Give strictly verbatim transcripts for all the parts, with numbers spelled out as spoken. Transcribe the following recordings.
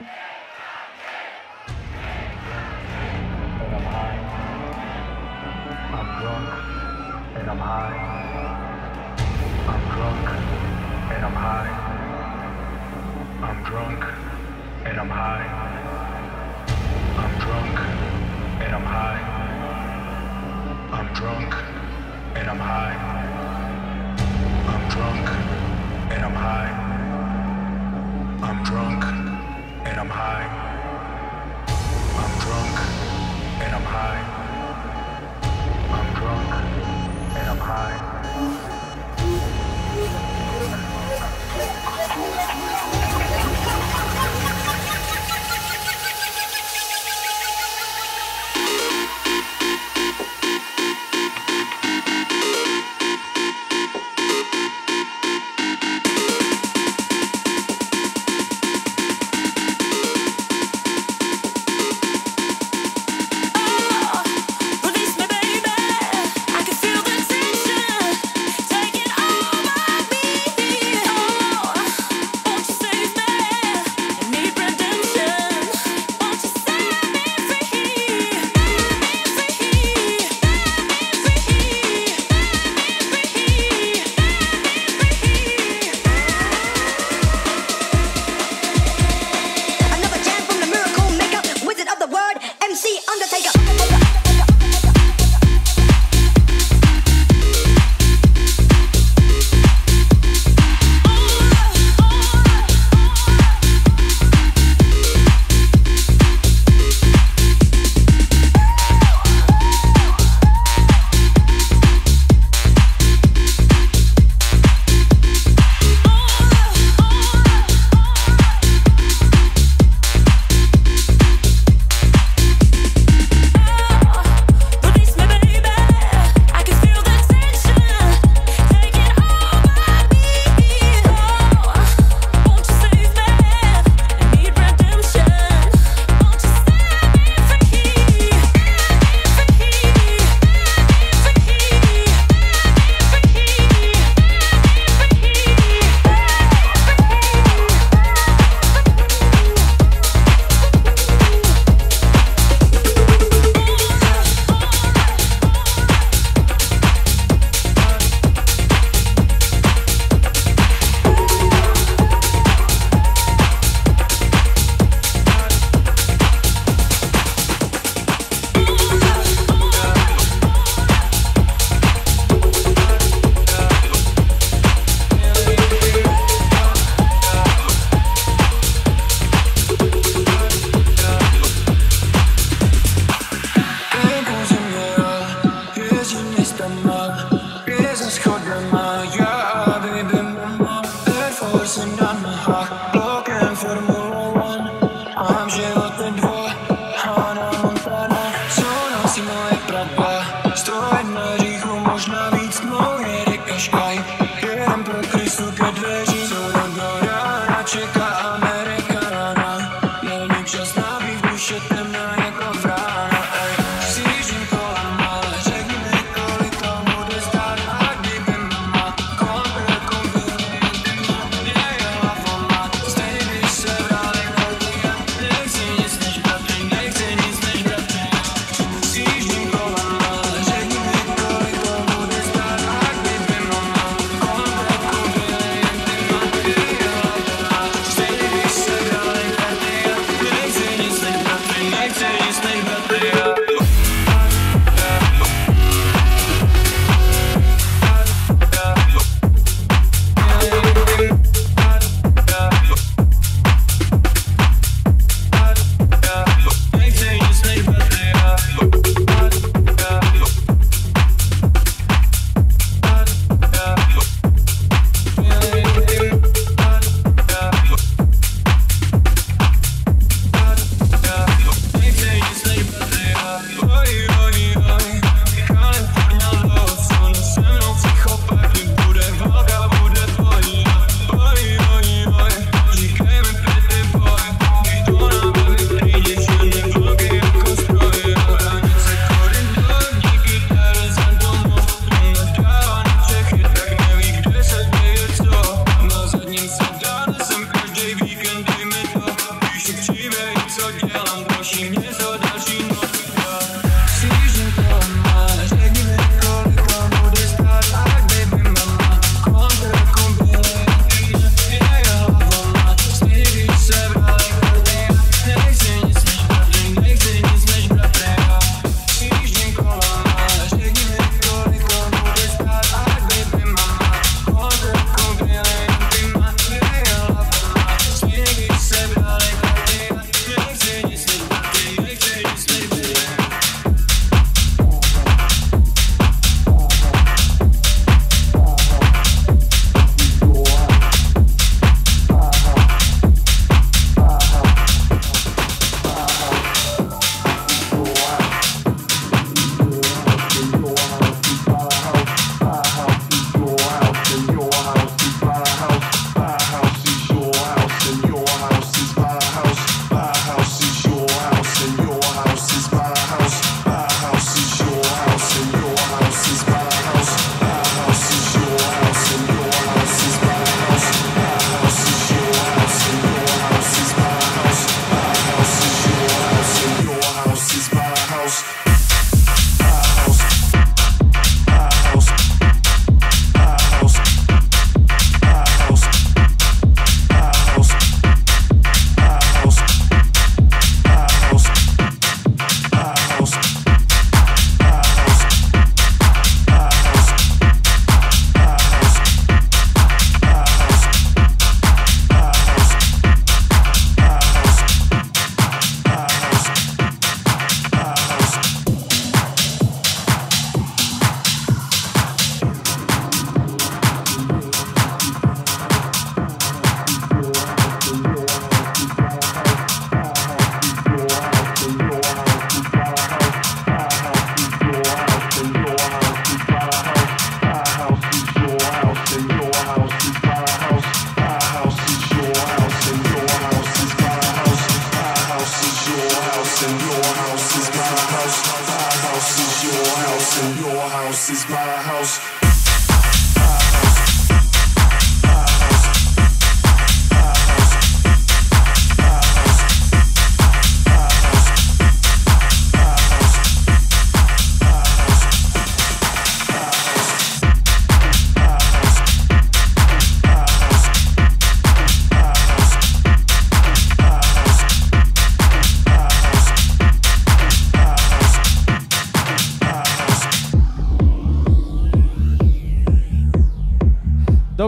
Stay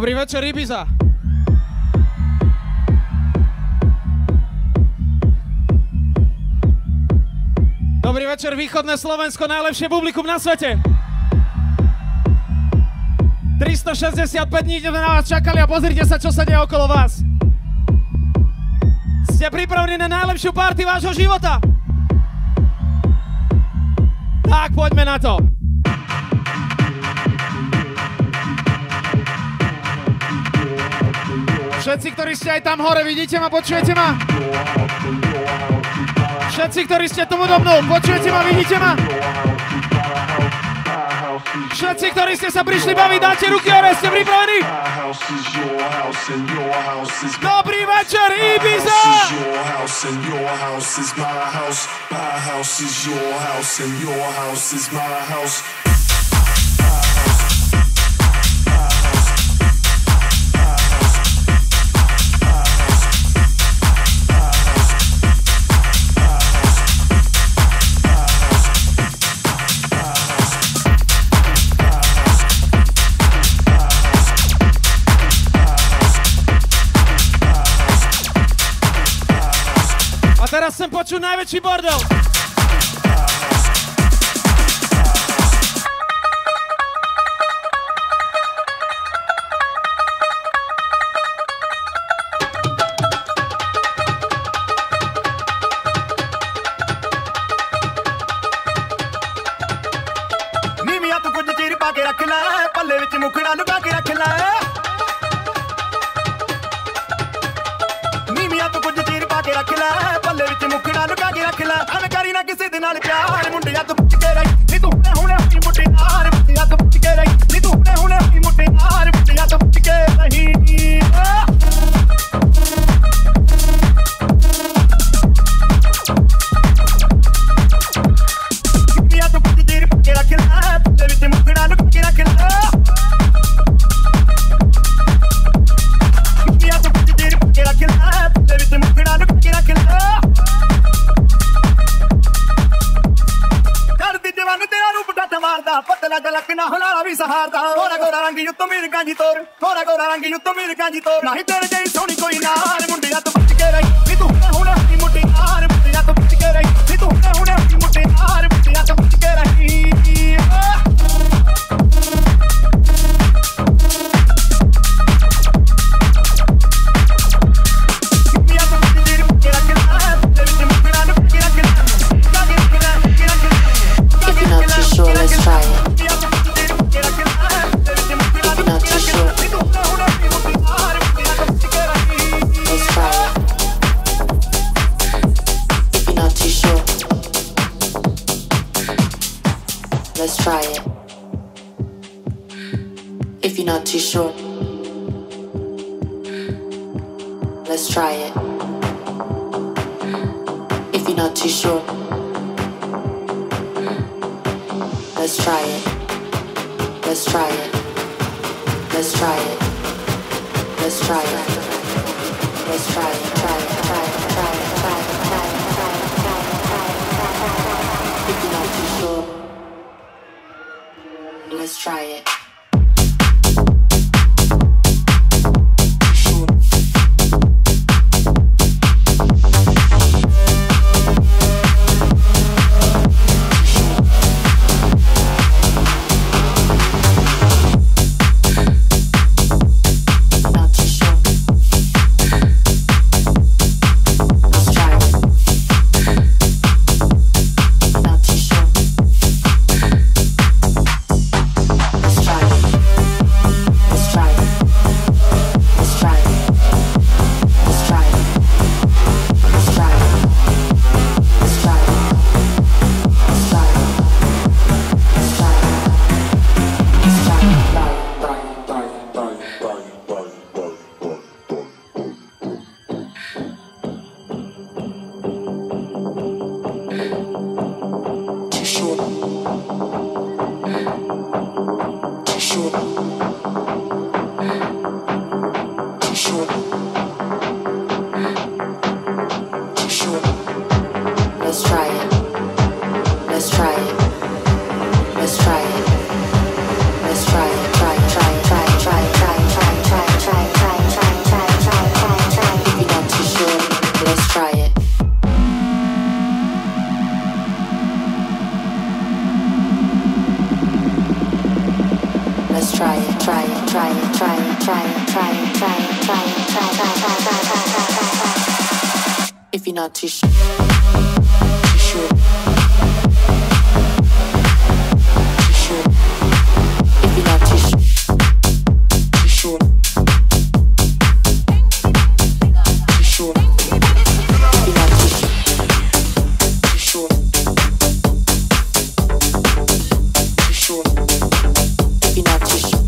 Dobrý večer, Ibiza. Dobrý večer, východné Slovensko, najlepšie publikum na svete. tristošesťdesiatpäť dní na vás čakali a pozrite sa, čo sa deje okolo vás. Ste pripravení na najlepšiu party vášho života? Tak poďme na to. Všetci, ktorí ste aj tam hore, vidíte ma, počujete ma? Všetci, ktorí ste tu do mnou, počujete ma, vidíte ma? Všetci, ktorí ste sa prišli baviť, dáte ruky hore, ste pripravení? Dobrý večer, Ibiza! Teraz chcem počuť najväčší bordel. Nimi tu kuj chiri pa ke rakhna hai, palle vich mukna nu pa ke rakhna hai. Nimi tu kuj chiri pa ke rakhna hai. I'm carrying a kiss in the car. I'm going to have to get it. Little Huna, you put it hard. You have to get it. Little Huna, you put it hard. You have to get it. You have to put it in the car. Everything is going to get a killer. You have to put it in the car. Everything is going to get a killer. Na hola visa harta hora gora rangi tu mere kanji tor hora gora rangi tu mere kanji tor nahi tere jai soni koi na mundiya to bach ke rahi ni tu hola ni mutti aar mundiya to bach ke rahi ni tu hola ni mutti aar mundiya to bach ke rahi. if you're not too sure. Too sure. Too sure. If you're not too sure. Too sure. Too sure. If you're not too sure. Too sure. Too sure. If you're not too sure.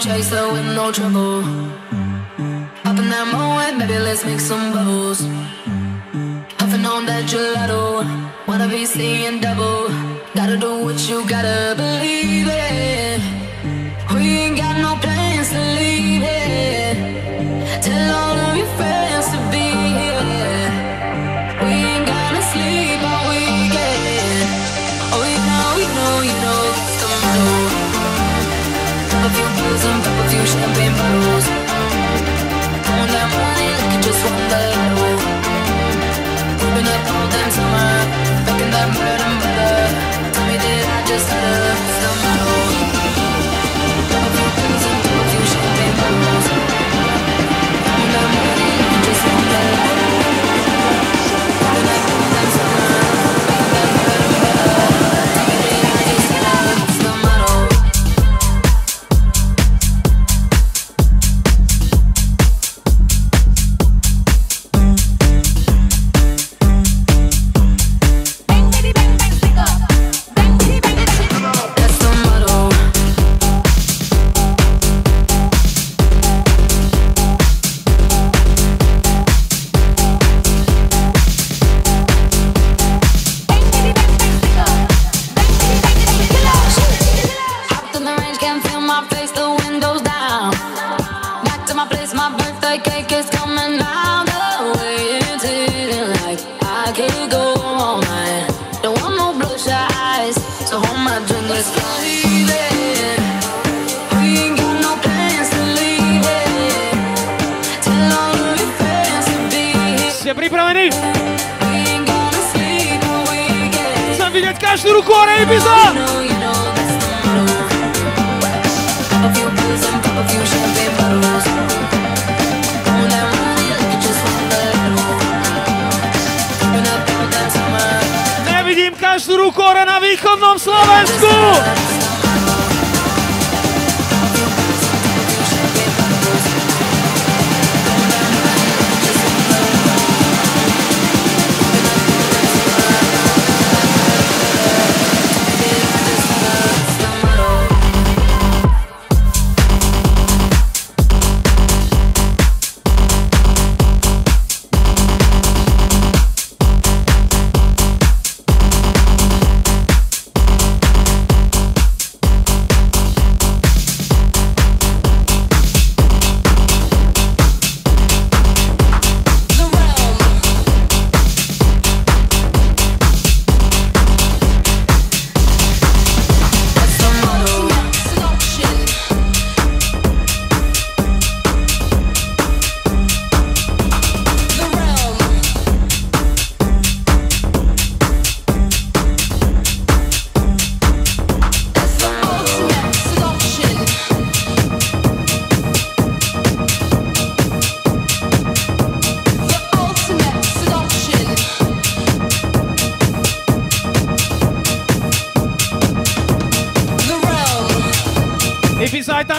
Chaser with no trouble. Popping that moe, baby, let's make some bubbles. Huffing on that gelato, wanna be seeing double. Gotta do what you gotta, believe it. We ain't got no plans to leave it. Tell all of your friends to be here. We ain't gonna sleep all weekend. Oh, you know, you know, you know, it's the middle. Pop a few pills and pop a few champagne bottles. Throwing that money like you just won the lotto. Whipping up all damn summer, making that bread and butter. Tell me, did I just stutter? It's the motto. Pop a few pills and pop a few champagne bottles. Throwing that money like you just won the lotto. Whipping up all damn summer, making that bread and butter. Tell me, did I just stutter? It's the motto.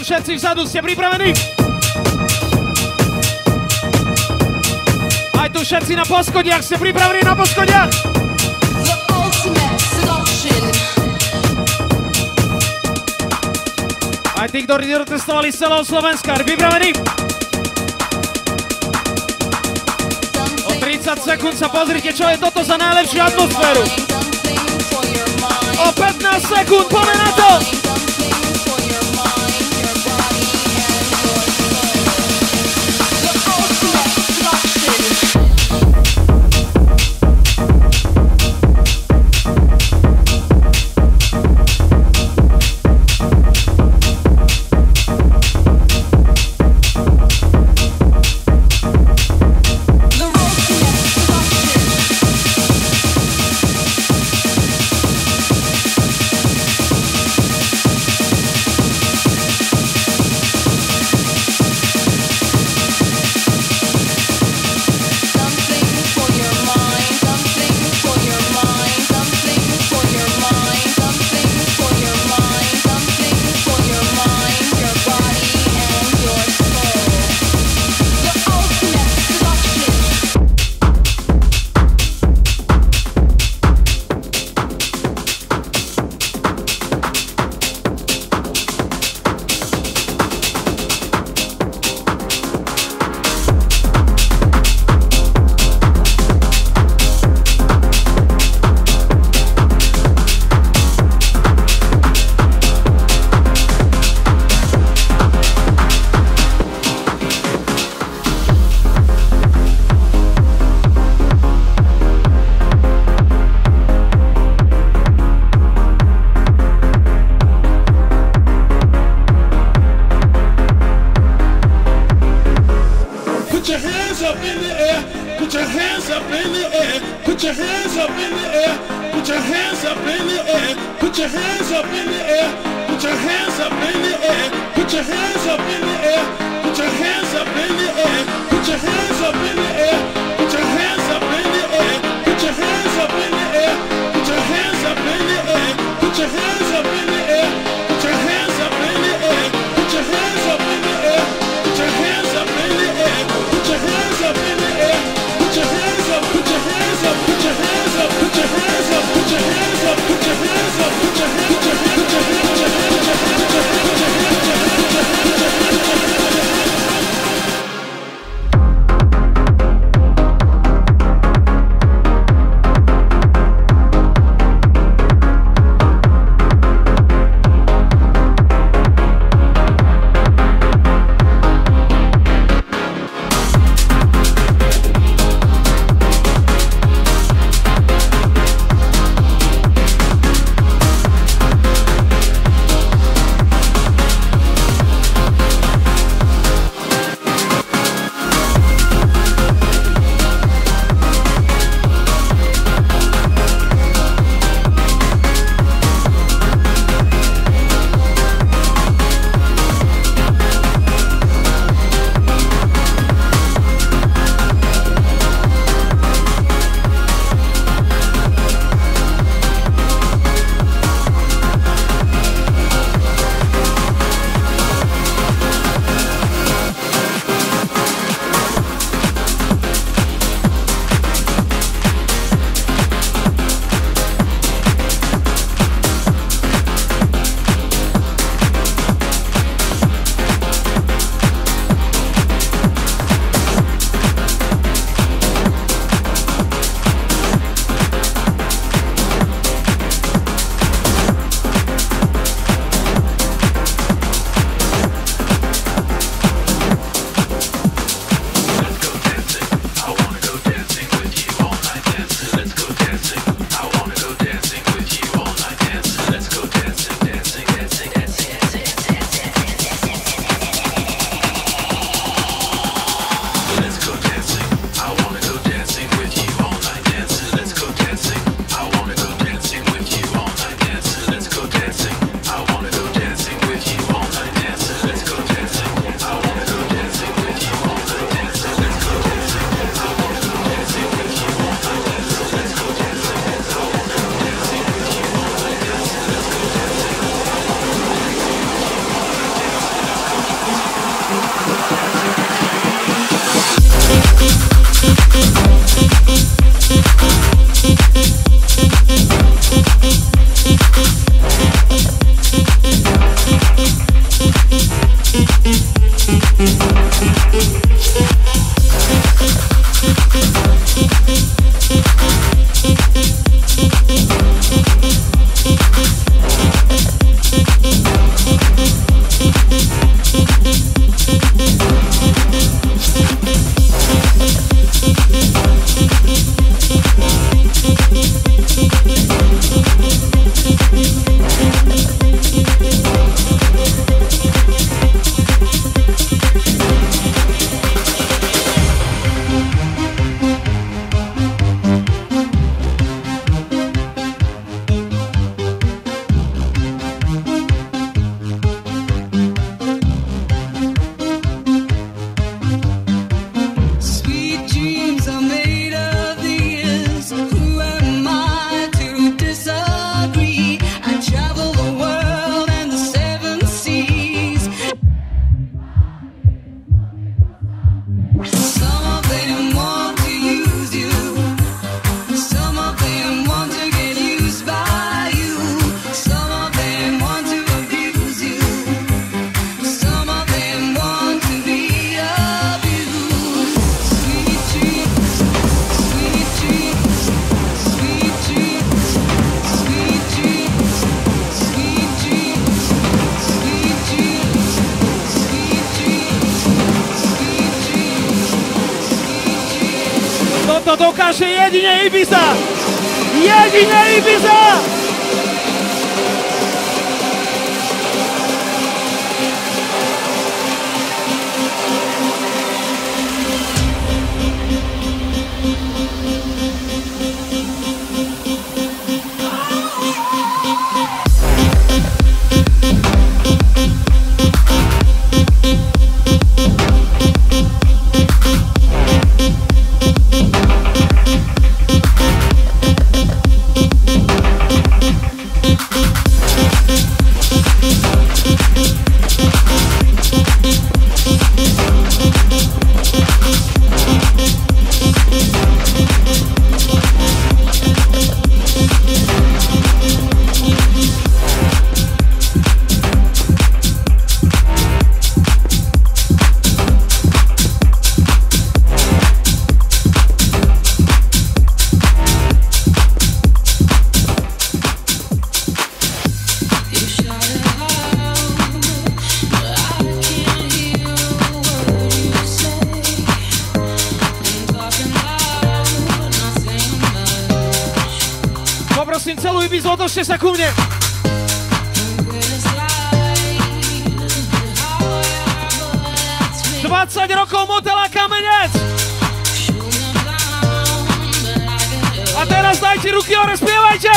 Všetci vzadu, ste pripravení? Aj tu všetci na poschodiach, ste pripravení na poschodiach? The ultimate seduction. Aj tí, ktorí dotestovali z celého Slovenska, pripravení? O tridsať sekúnd sa pozrite, čo je toto za najlepšiu atmosféru. O pätnásť sekúnd, poďme na to! your hands up in the air, put your hands up in the air, put your hands up in the air, put your hands up in the air, put your hands up in the air, put your hands up in the air, put your hands up in the air, put your hands up in the air, put your hands up in the air, put your hands up in the air, put your hands up in the air, put your hands up in the air, put your hands up in the air, put your hands up in the air, put your hands up in the air, put your hands up in the air, put your hands up in the air, put your hands up, put your hands up, put your hands up, put your hands up, put your hands up, put your hands up, put your hands up, put your hands up. To dokáže jedině Ibiza! Jedině Ibiza! dziewczyn, celuj mi, odnoście się ku mnie. dvadsať rokov motela kamenec. A teraz dajcie ruky hore, śpiewajcie.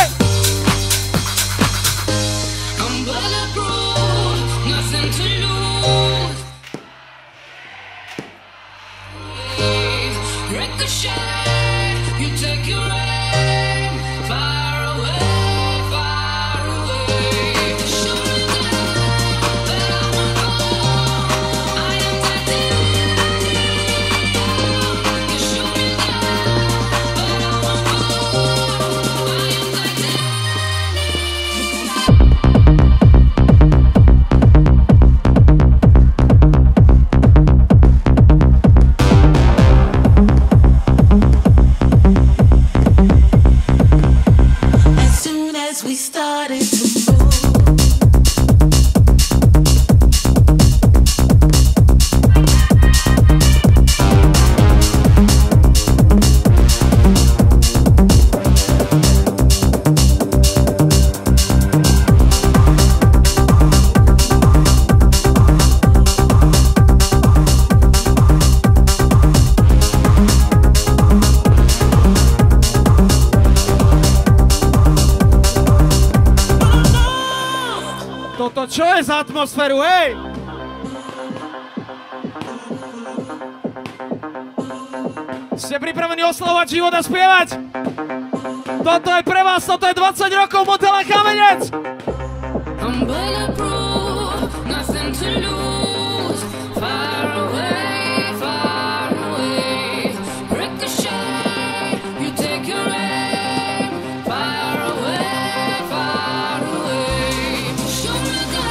Atmosféru, hej! Ste pripravení oslovať život a spievať? Toto je pre vás, toto je dvadsať rokov motela Kamenec! I'm bulletproof, nothing to lose, far away, far away, ricochet, you take your aim, far away, far away, show me the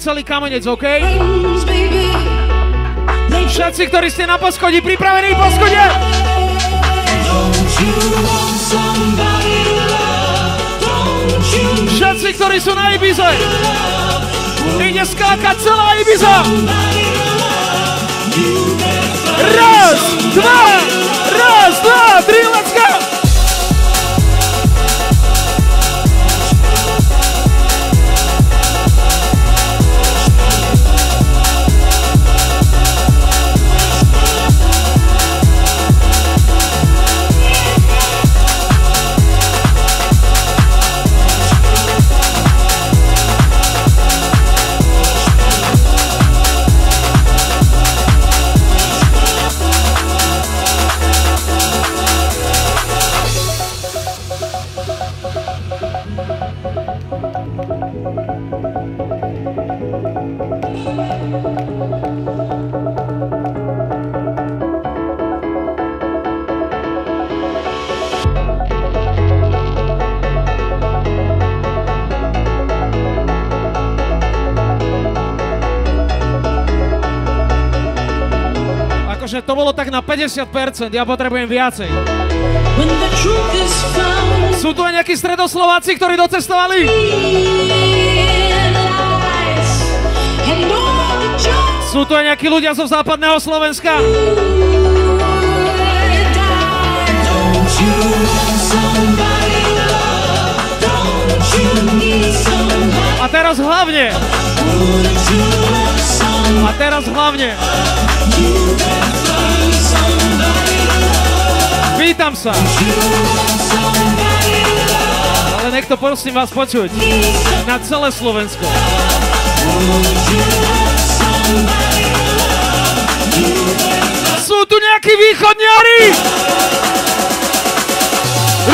celý kamenec, OK? Všetci, ktorí ste na poschodí, pripravení poschodie! Všetci, ktorí sú na Ibize, ide skákať celá Ibiza! Raz, dva, raz, dva, tri, let's go! že to bolo tak na päťdesiat percent, ja potrebujem viacej. Sú tu aj nejakí stredoslováci, ktorí docestovali? Sú tu aj nejakí ľudia zo západného Slovenska? A teraz hlavne. A teraz hlavne. Pýtam sa. Ale niekto prosím vás počuť. Na celé Slovensko. Sú tu nejakí východňari?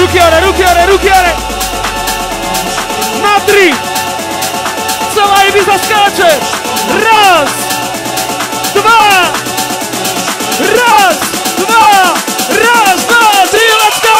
Ruky hore, ruky hore, ruky hore. Na tri. Celá Ibiza skáče. Raz, dva, raz, dva, raz, dva, tri, let's go.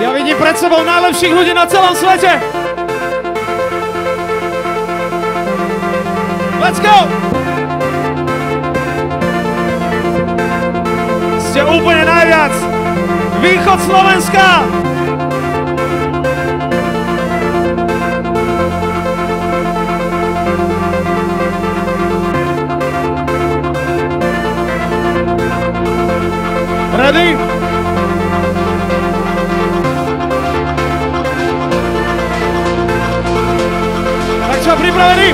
Ja vidím pred sebou najlepších ľudí na celom svete. Let's go! Ste úplne najviac. Východ Slovenska! Ready? Pripravení?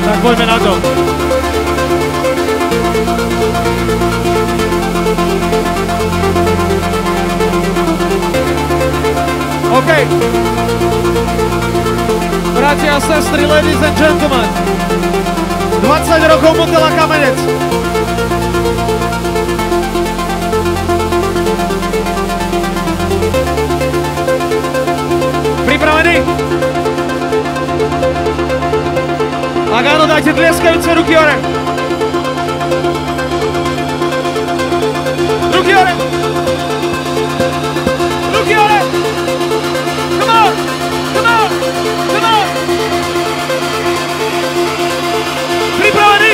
Tak poďme na to. OK. Bratia a sestry, ladies and gentlemen, dvadsať rokov motela Kamenec. Pripravení? Ak áno, dajte tlieskajúce ruky hore. Ruky hore. Ruky hore. Come on, come on, come on. Pripravení?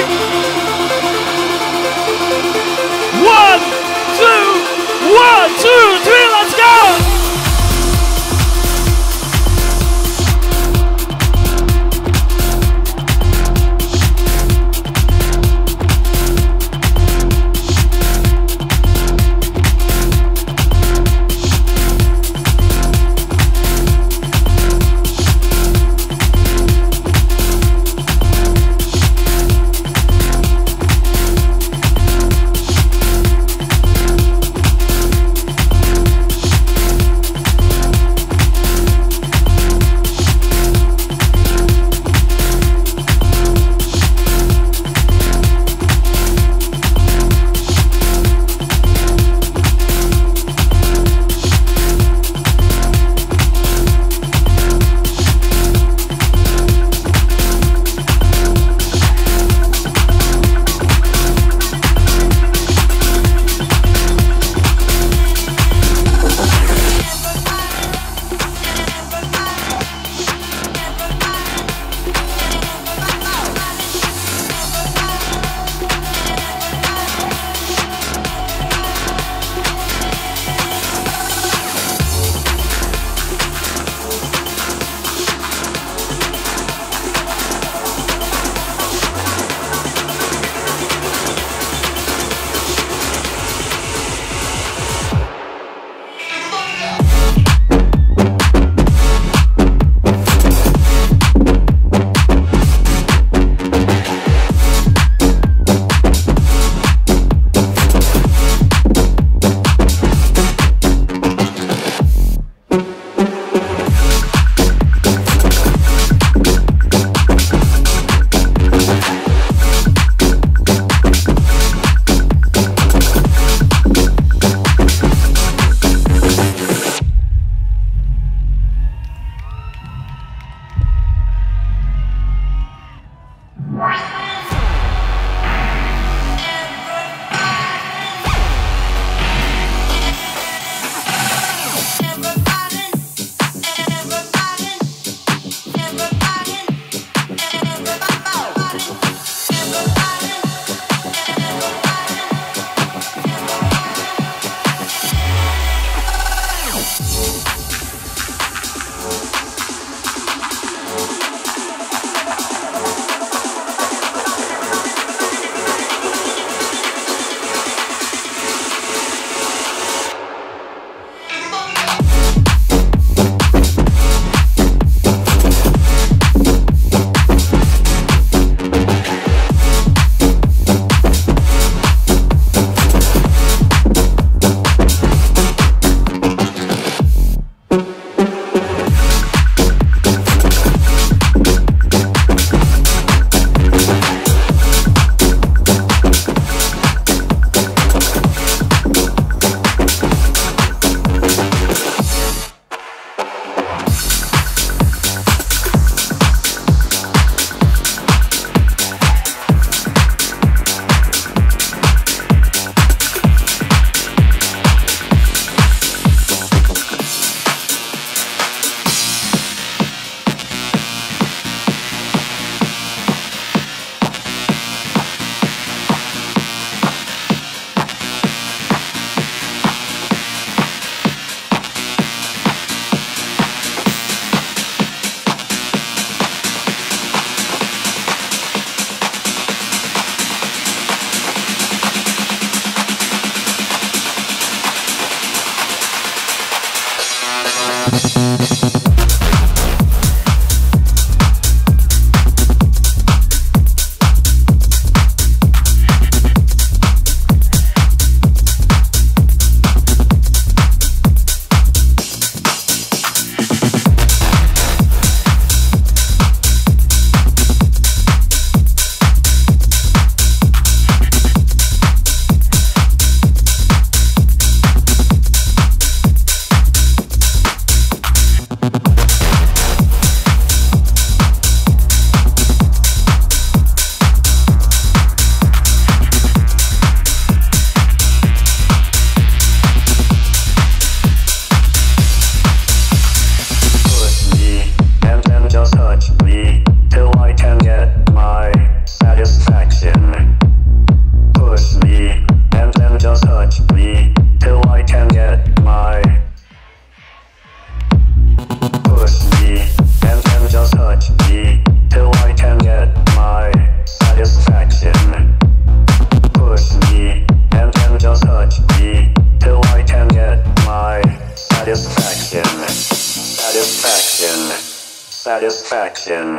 satisfaction,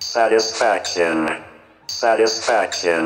satisfaction, satisfaction.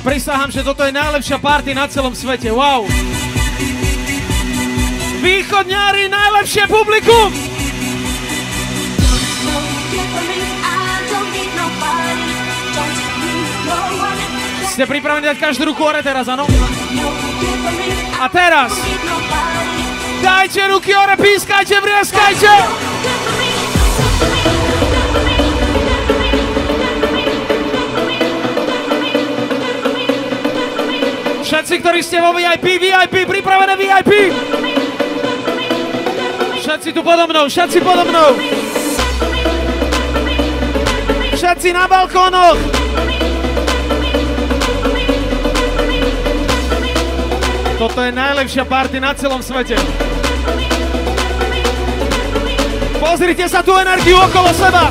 Prisahám, že toto je najlepšia party na celom svete. Wow! Východňári, najlepšie publikum! Ste pripravení dať každú ruku hore teraz, áno? A teraz! Dajte ruky hore, pískajte, vrieskajte! Všetci, ktorí ste vo vé í pé, vé í pé, pripravené vé í pé! Všetci tu podo mnou, všetci podo mnou! Všetci na balkónoch! Toto je najlepšia party na celom svete. Pozrite sa tú energiu okolo seba!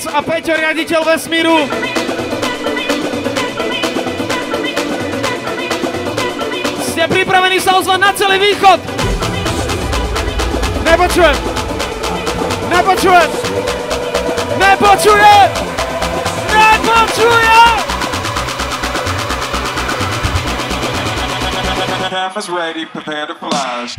A Peťo, riaditeľ vesmíru. Ste pripravení sa ozvať na celý východ? Nepočujem. Nepočujem. Nepočujem. Nepočujem. Half is ready, prepare to flash.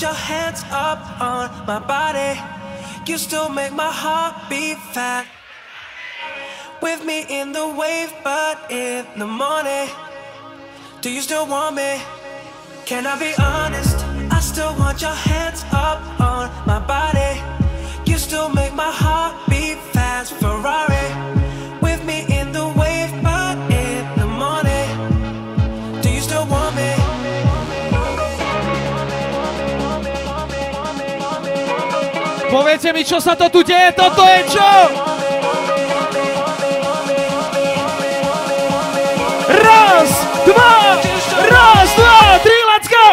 Put your hands up on my body. You still make my heart beat fast. With me in the wave, but in the morning, do you still want me? Can I be honest? I still want your hands up on my body. You still make my heart beat fast. Ferrari, with me in the wave, but in the morning, do you still want me? Poviete mi, čo sa to tu deje, toto je čo? Raz, dva, raz, dva, tri, let's go!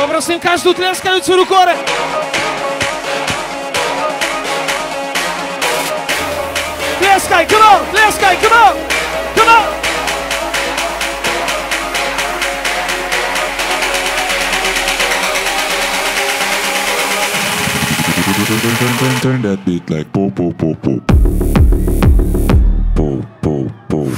Poprosím každú tlieskajúcu ruku hore. Tlieskaj, come on, tlieskaj, come on, come on. Turn that beat like pop, pop, pop, pop. Pop, pop, pop.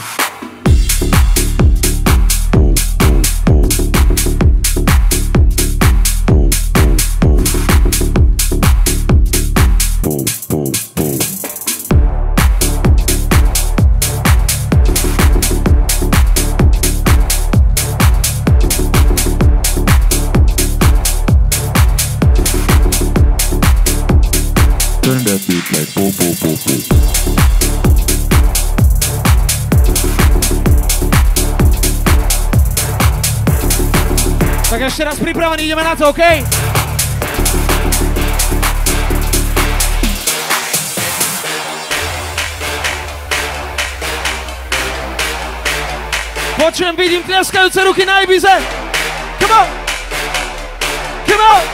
Tak ešte raz pripravený, ideme na to, OK? Počujem, vidím tlieskajúce ruky na Ibize. Come on! Come on!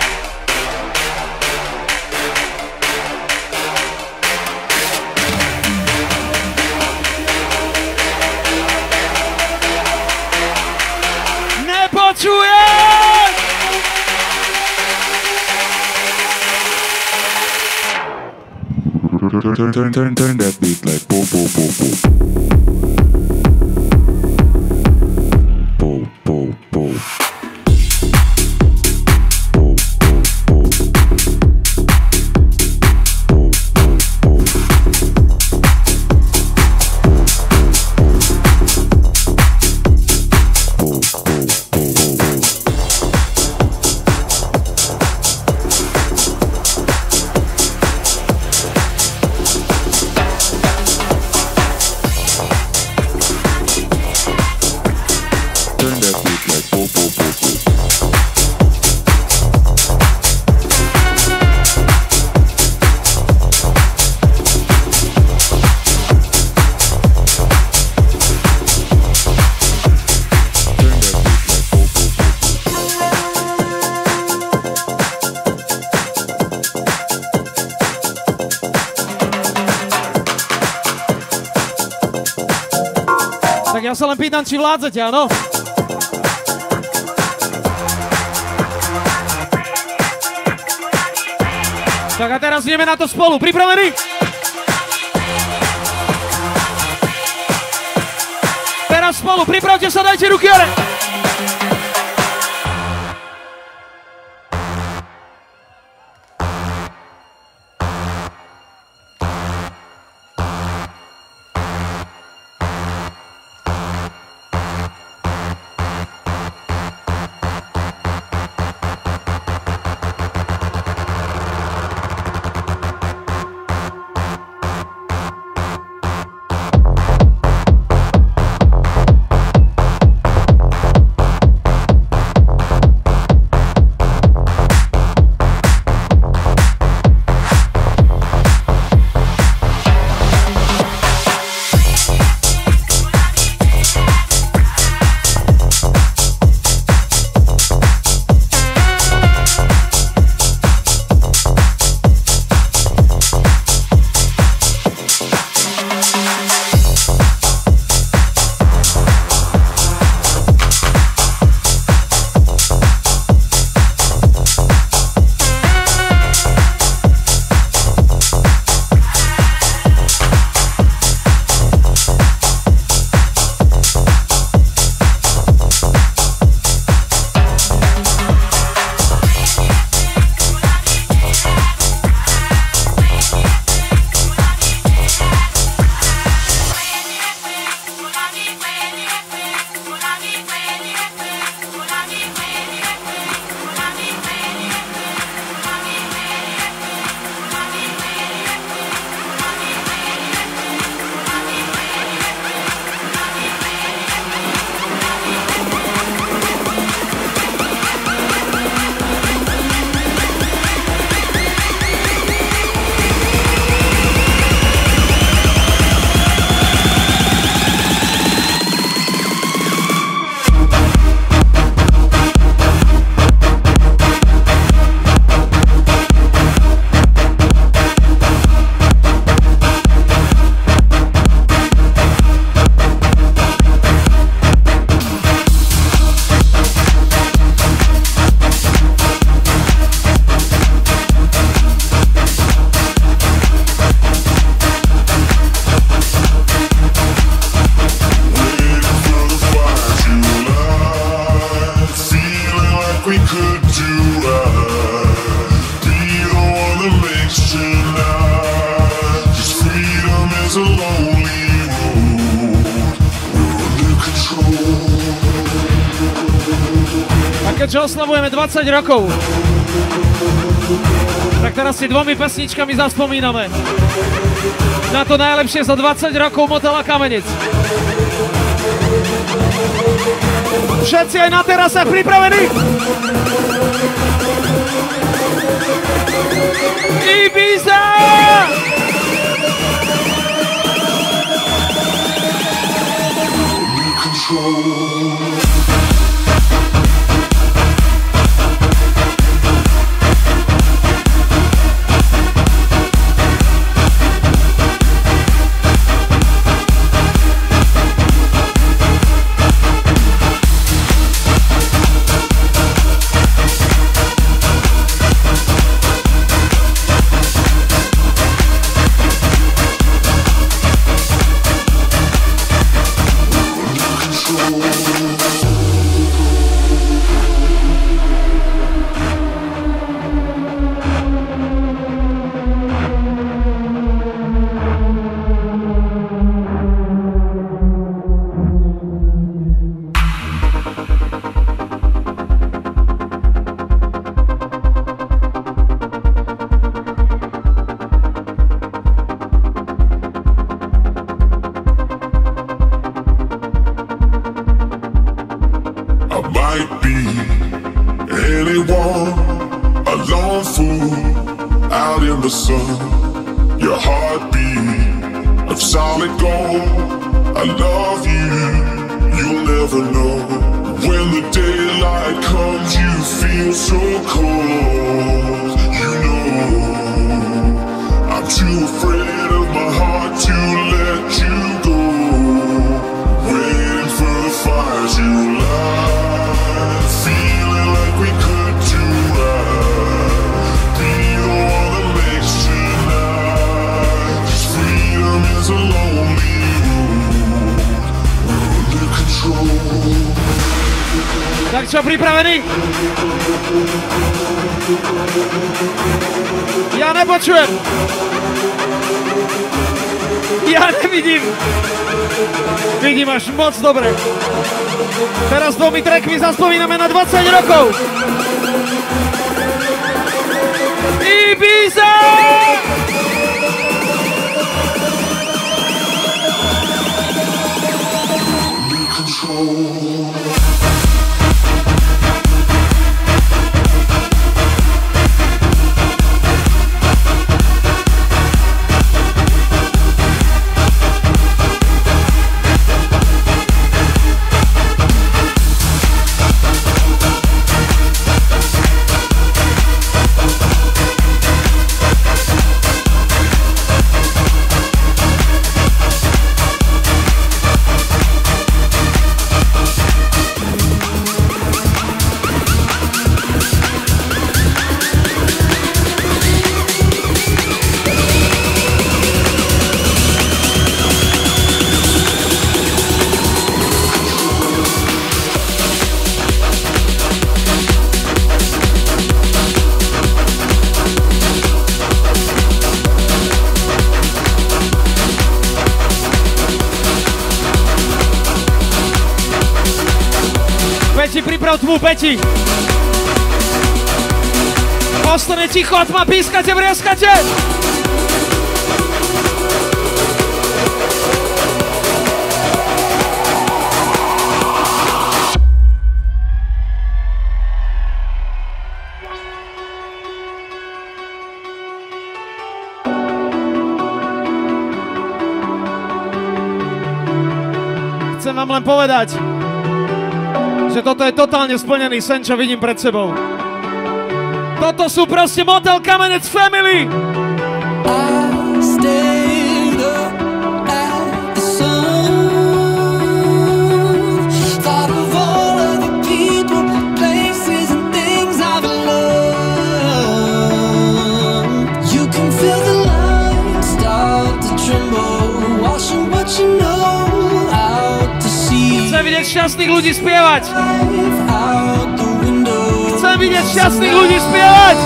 Turn, turn, turn, turn that beat like po po po po. Po po po. Po po po. Po po po. Po po po. Ja sa len pýtam, či vládzete, áno? Tak a teraz ideme na to spolu. Pripravení? nás spolu, připravte se, dajte ruky hore. Oslavujeme dvadsať rokov, tak teraz si dvomi pesničkami zaspomíname na to najlepšie za dvadsať rokov Motela Kamenec. Všetci aj na terase pripravení? Ibiza! Control. Tak čo, pripravený? Ja nepočujem. Ja nevidím. Vidím až moc dobre. Teraz dvomi trackmi zaspomíname na dvadsať rokov. Ibiza! Пети! Остане тихо, отма пискате, брескате! Chcem vám len povedať, že toto je totálne splnený sen, čo vidím pred sebou. Toto sú proste Motel Kamenec Family! Šťastných ľudí spievať. Chcem vidieť šťastných ľudí spievať.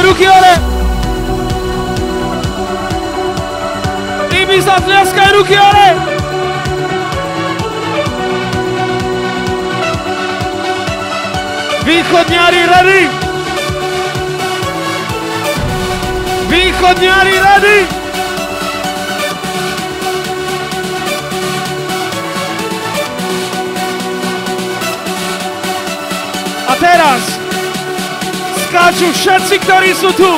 Ruky hore! Ibiza, tlieskaj, ruky hore! Východňári ready! Východňári ready! A teraz skáču všetci, ktorí sú tu.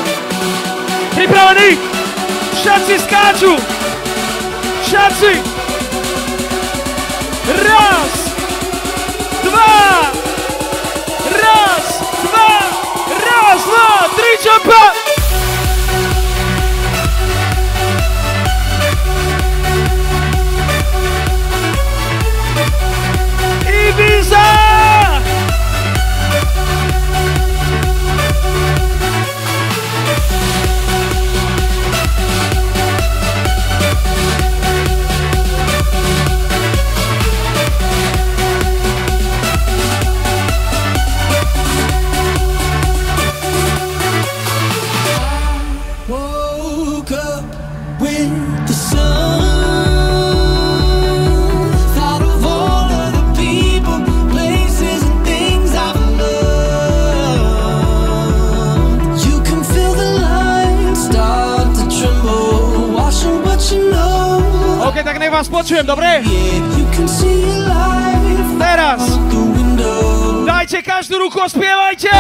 Pripravení? Všetci skáču. Všetci. Raz, dva. Raz, dva. Raz, dva, tri, čempa. Vás počujem, dobre? Teraz dajte každú ruku, spievajte!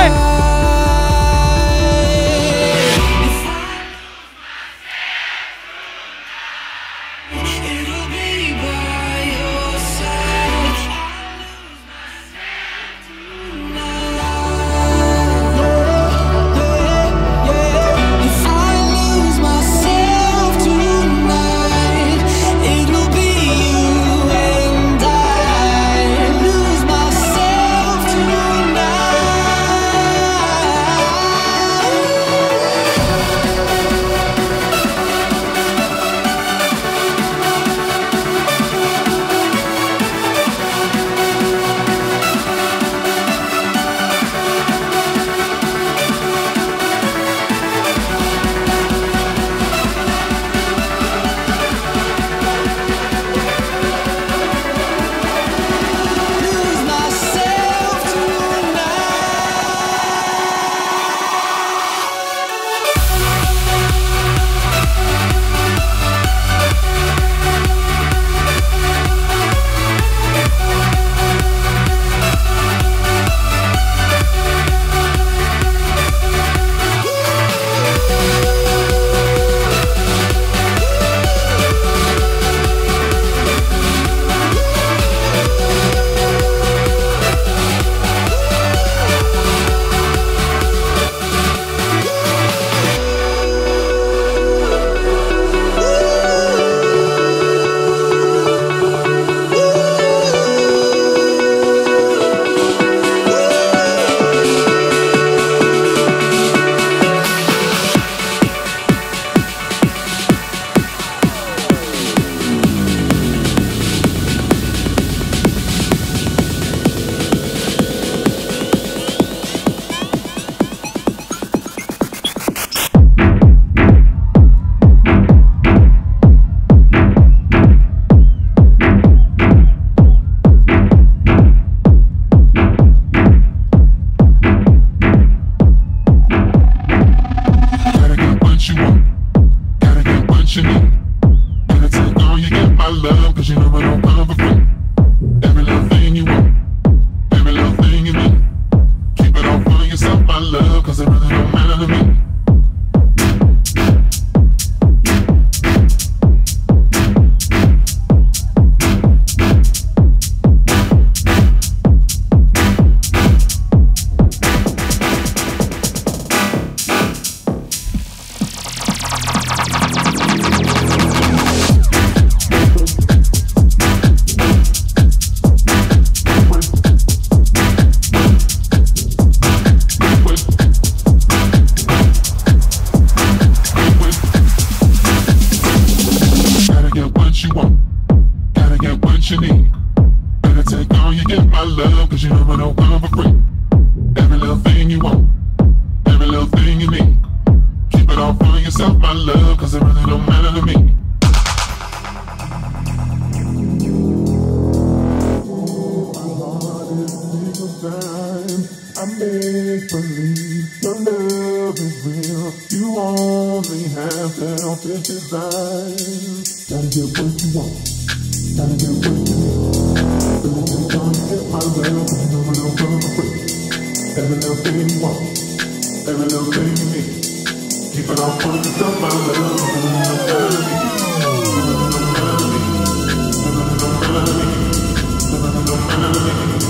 sure you get my love, cause you know I don't come for free. Every little thing you want, every little thing you need, keep it all for yourself, my love, cause it really don't matter to me. I make believe your love is real. You only have selfish desires. Gotta get what you want, gotta get what you need. Really just trying to get my love, cause you know it don't come free. Every little thing you want, every little thing you need, keep it all for yourself, my love, cause it don't matter to me. It don't matter to me. It don't matter to me. It don't matter to me. It don't matter to me.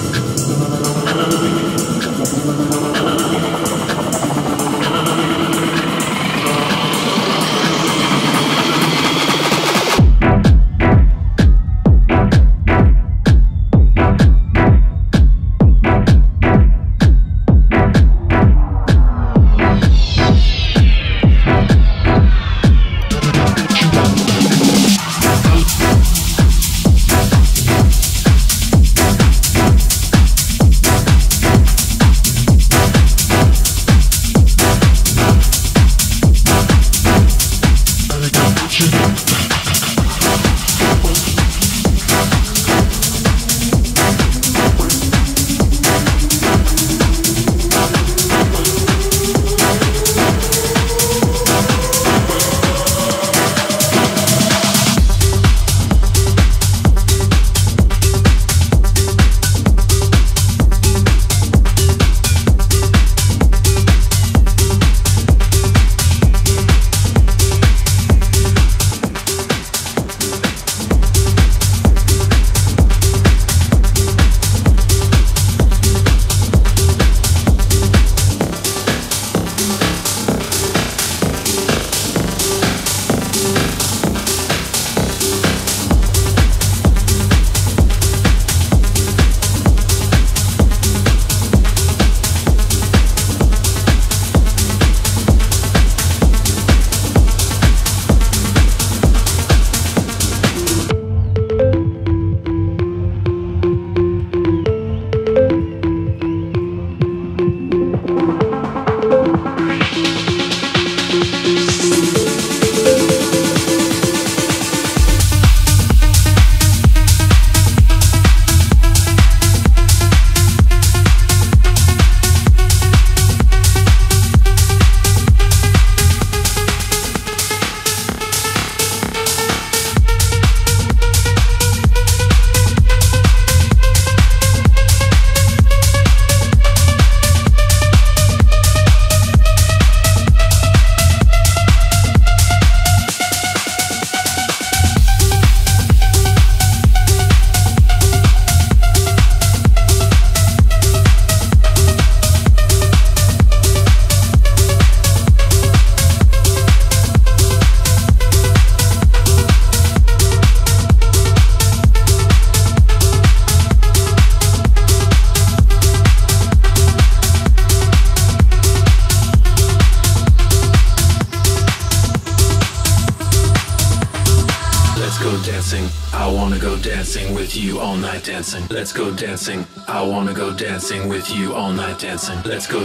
Let's go dancing. I wanna go dancing with you all night dancing. Let's go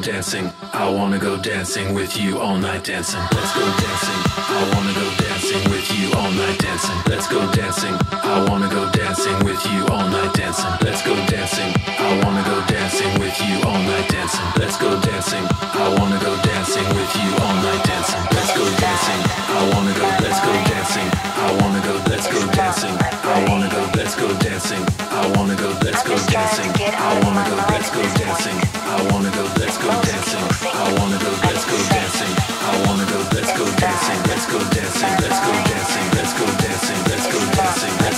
dancing. I wanna go dancing with you all night dancing. Let's go dancing. I wanna go dancing with you all night dancing. Let's go dancing. I wanna go dancing with you all night dancing. Let's go dancing. I wanna go dancing with you all night dancing. Let's go dancing. I wanna go dancing with you all night dancing. Let's go dancing. I wanna go dancing with you all night dancing. Let's go dancing. I wanna go. Let's go dancing. I wanna go. Let's go dancing. I wanna go, let's go dancing. I wanna go, let's go dancing. I wanna go, let's go dancing. I wanna go, let's go dancing. I wanna go, let's go dancing. I wanna go, let's go dancing. Let's go dancing. Let's go dancing. Let's go dancing. Let's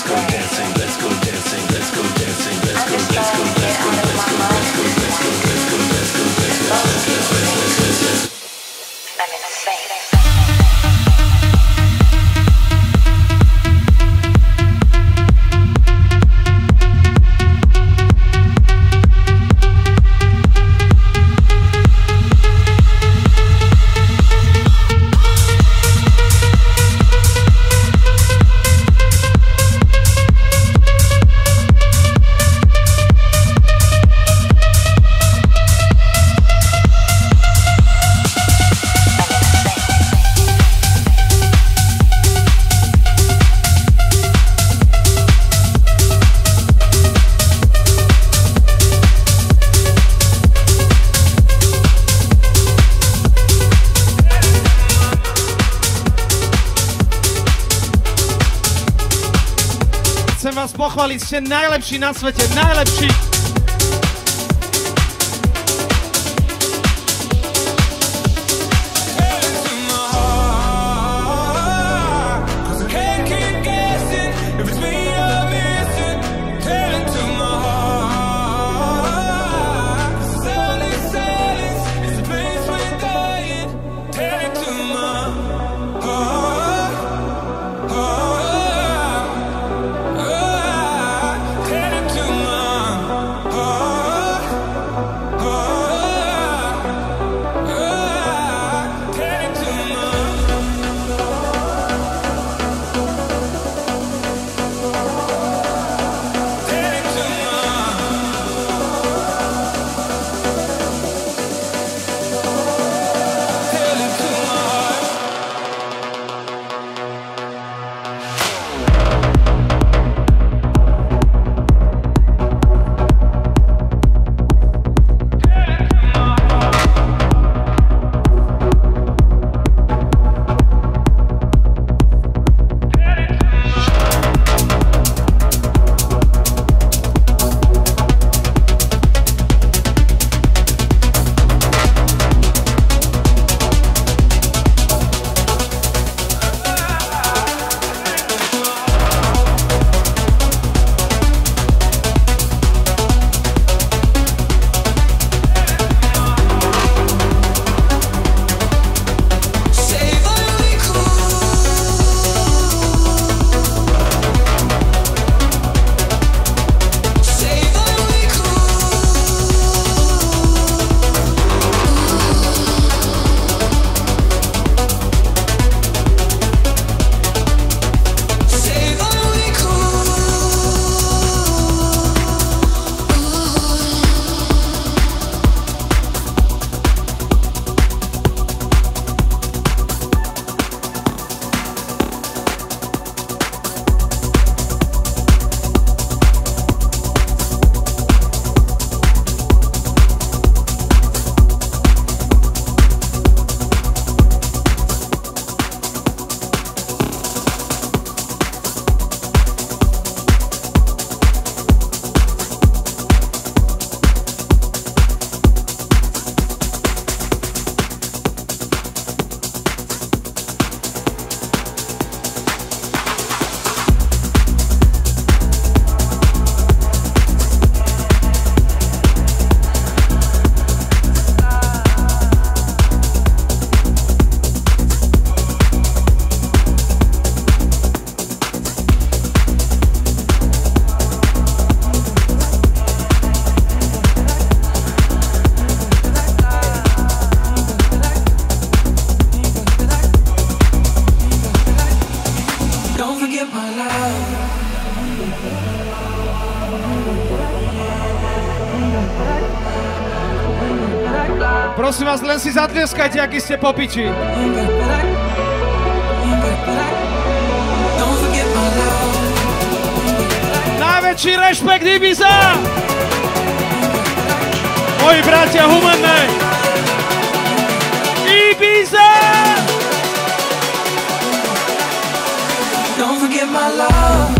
go dancing. Let's go dancing. Let's go dancing. Let's go dancing. Let's go, let's go, let's go, let's go, let's go, let's go, let's go, let's go, let's go, let's go, let's go. Chcem vás pochváliť, ste najlepší na svete, najlepší! Prosím vás, len si zatlieskajte, aký ste po piči. Najväčší rešpekt Ibiza! Moji bratia humenné! Ibiza! Don't forget my love.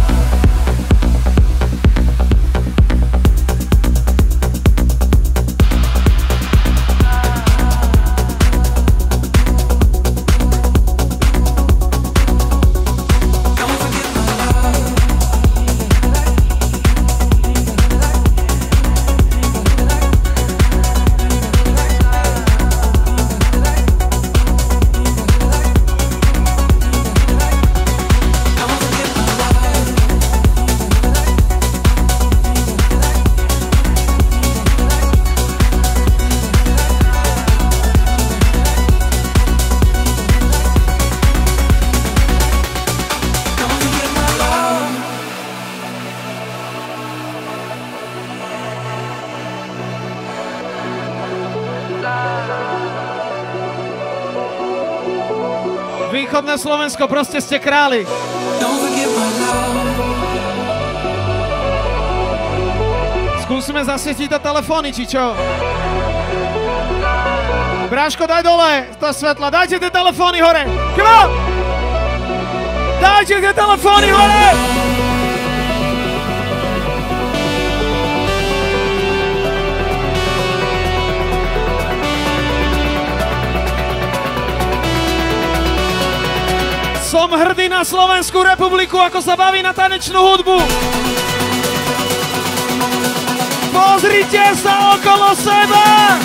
Východné Slovensko, proste ste králi. Skúsime zasvietiť to telefóny, či čo? Bráško, daj dole to svetla, dajte tie telefóny hore. Come on! Dajte tie telefóny hore! som hrdý na Slovenskú republiku, ako sa baví na tanečnú hudbu. Pozrite sa okolo seba!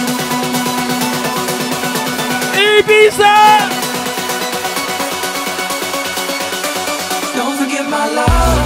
Ibiza! Don't forget my love.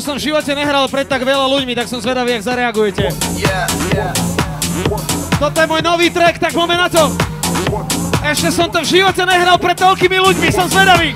Som v živote nehral pred tak veľa ľuďmi, tak som zvedavý, jak zareagujete. Yeah, yeah. Toto je môj nový track, tak poďme na to. Ešte som to v živote nehral pred toľkými ľuďmi, som zvedavý.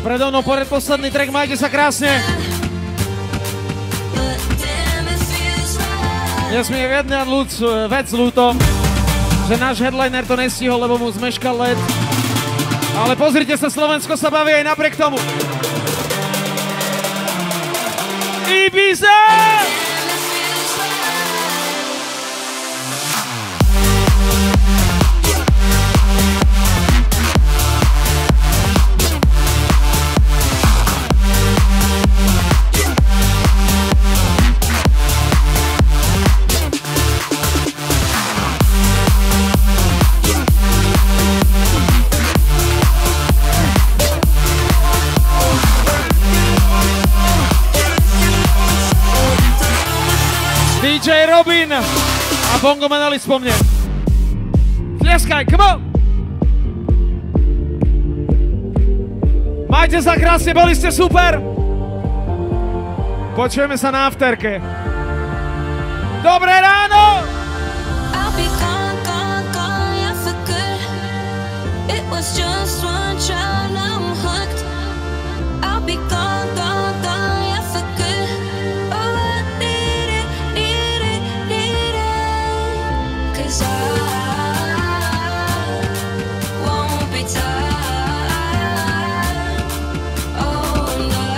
Predovnou posledný track, majte sa krásne. Dnes mi je jedna vec ľúto, že náš headliner to nestihol, lebo mu zmeškal let. Ale pozrite sa, Slovensko sa baví aj napriek tomu. Ibiza! D J Robin a Bongo Manali spomne. Tlieskaj, come on! Majte sa krásne, boli ste super! Počujeme sa na afterke. Dobré ráno! I'll be gone, gone, gone, yeah, for good. It was just one child, now I'm hooked. I'll be gone, gone, gone, yeah, for good. So won't be tired. Oh no,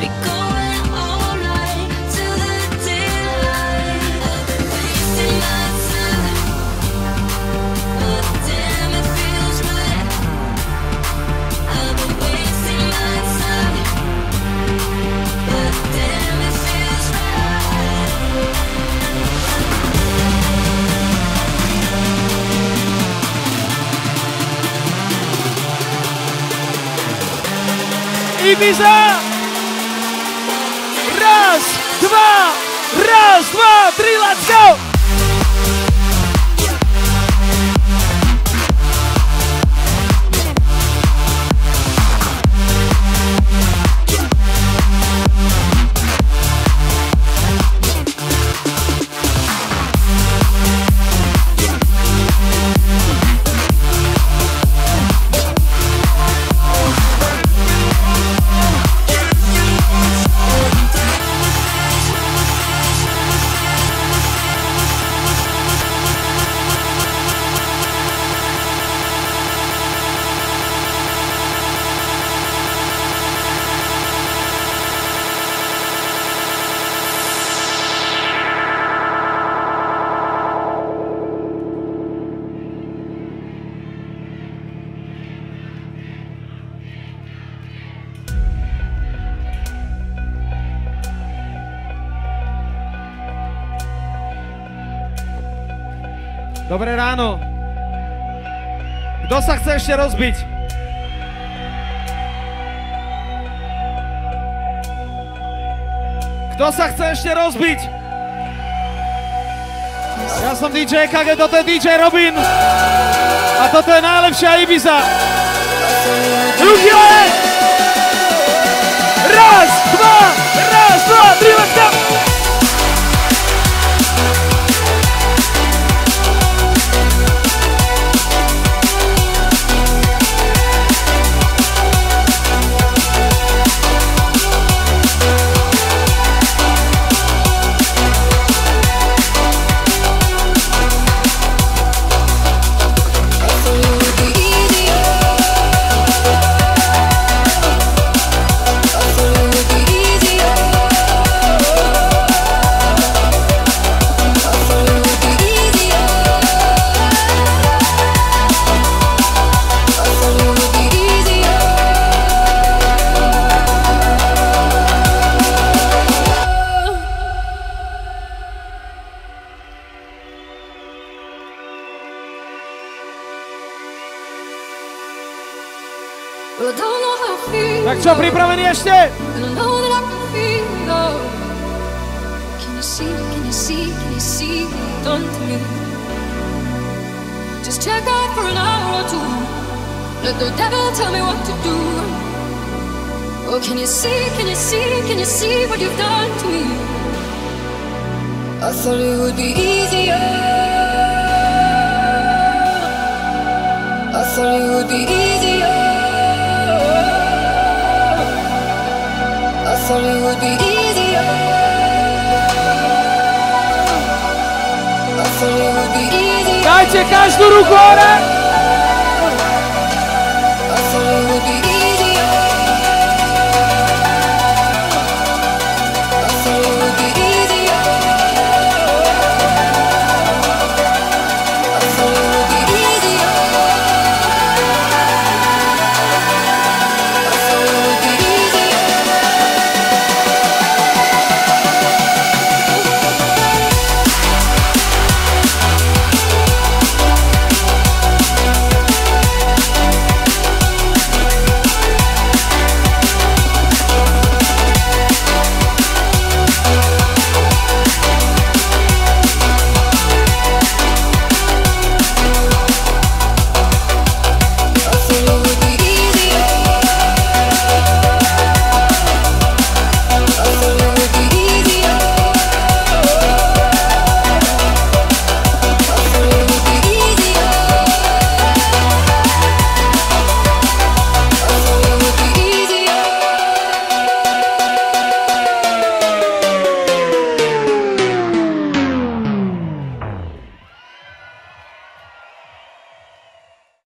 be going all night till the daylight. I've been wasting my time, but damn it feels right. I've been wasting my time, but damn it feels right. Ibiza! Raz, dva, raz, dva, three, let's go! Dobré ráno. Kto sa chce ešte rozbiť? Kto sa chce ešte rozbiť? Ja som dý džej Kage, toto je dý džej Robin a toto je najlepšia Ibiza. Ruchyle! Raz, dva, raz, dva, tri, let's go! Tak čo, pripravený ešte? I thought it would be easier. I thought it would be easier. I thought it would be easier. I thought it would be easier. Dajcie każdą ruch chore!